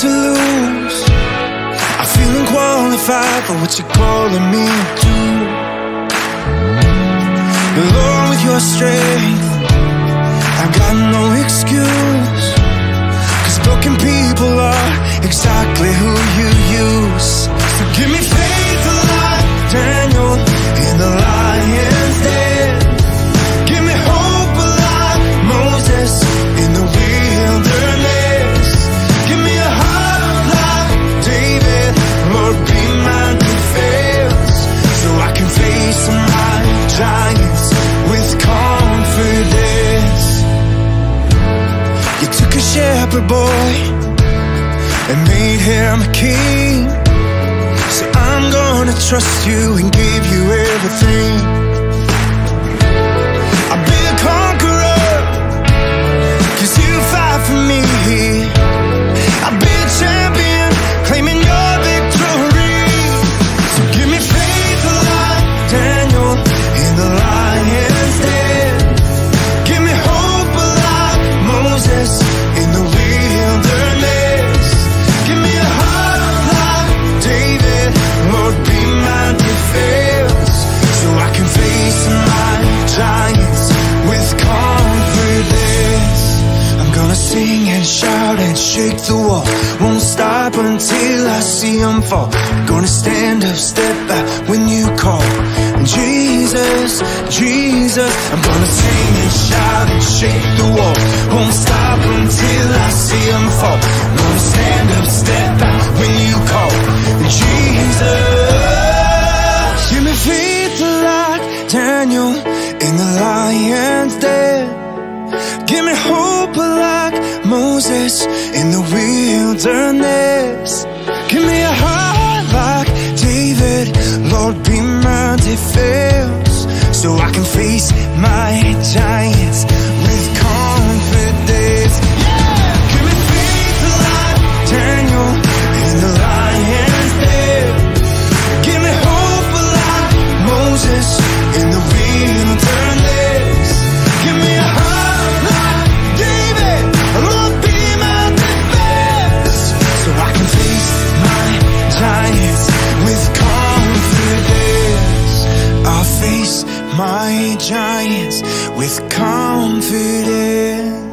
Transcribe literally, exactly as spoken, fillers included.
to lose. I feel unqualified for what you're calling me to. Alone with your strength, I've got no excuse, 'cause broken people are exactly who you use. So give me faith like Daniel in the lion's den. Give me hope like Moses in the wilderness. Giants with confidence. You took a shepherd boy and made him a king, so I'm gonna trust you and give you everything. I'll be a conqueror, 'cause you fight for me. I'll be a champion, claiming your victory. So give me faith like Daniel the lion's den. Give me hope like Moses in the wilderness. Give me a heart like David, Lord, be my defense, so I can face my giants with confidence. I'm gonna sing and shout and shake the wall, won't stop until I see them fall. Gonna stand up, step back when you call. Jesus, Jesus, I'm gonna sing and shout and shake the wall. Won't stop until I see him fall. Gonna stand up, step back when you call. Jesus, give me faith like Daniel in the lion's den. Give me hope like Moses in the wilderness. Give me a heart like David, Lord, be my defense, so I can face my giants with confidence. Yeah! Give me faith like Daniel in the lion's den. Give me hope like Moses in the wilderness. Give me a heart like David, Lord, be my defense, so I can face my giants with confidence. I'll face my giants with confidence.